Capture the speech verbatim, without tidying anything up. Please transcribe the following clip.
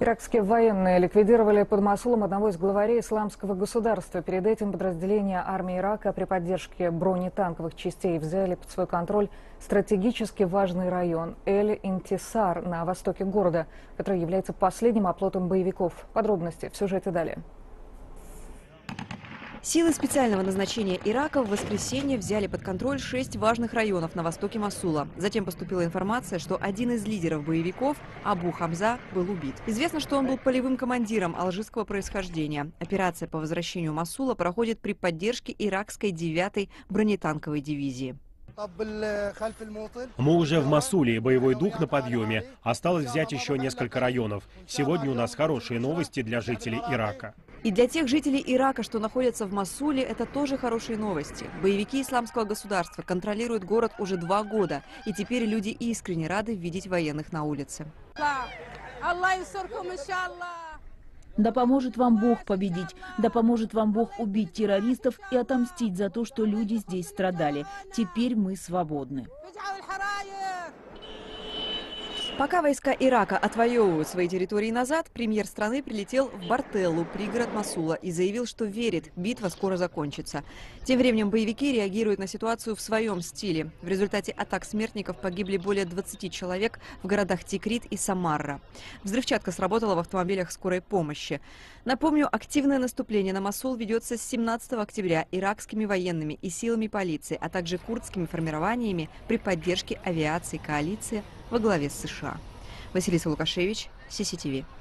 Иракские военные ликвидировали под Мосулом одного из главарей Исламского государства. Перед этим подразделения армии Ирака при поддержке бронетанковых частей взяли под свой контроль стратегически важный район Эль-Интисар на востоке города, который является последним оплотом боевиков. Подробности в сюжете далее. Силы специального назначения Ирака в воскресенье взяли под контроль шесть важных районов на востоке Мосула. Затем поступила информация, что один из лидеров боевиков, Абу Хамза, был убит. Известно, что он был полевым командиром алжирского происхождения. Операция по возвращению Мосула проходит при поддержке иракской девятой бронетанковой дивизии. Мы уже в Мосуле, и боевой дух на подъеме. Осталось взять еще несколько районов. Сегодня у нас хорошие новости для жителей Ирака. И для тех жителей Ирака, что находятся в Мосуле, это тоже хорошие новости. Боевики Исламского государства контролируют город уже два года, и теперь люди искренне рады видеть военных на улице. Да поможет вам Бог победить, да поможет вам Бог убить террористов и отомстить за то, что люди здесь страдали. Теперь мы свободны. Пока войска Ирака отвоевывают свои территории назад, премьер страны прилетел в Бартеллу, пригород Мосула, и заявил, что верит, битва скоро закончится. Тем временем боевики реагируют на ситуацию в своем стиле. В результате атак смертников погибли более двадцати человек в городах Тикрит и Самарра. Взрывчатка сработала в автомобилях скорой помощи. Напомню, активное наступление на Мосул ведется с семнадцатого октября иракскими военными и силами полиции, а также курдскими формированиями при поддержке авиации коалиции во главе с США. Василиса Лукашевич, си си ти ви.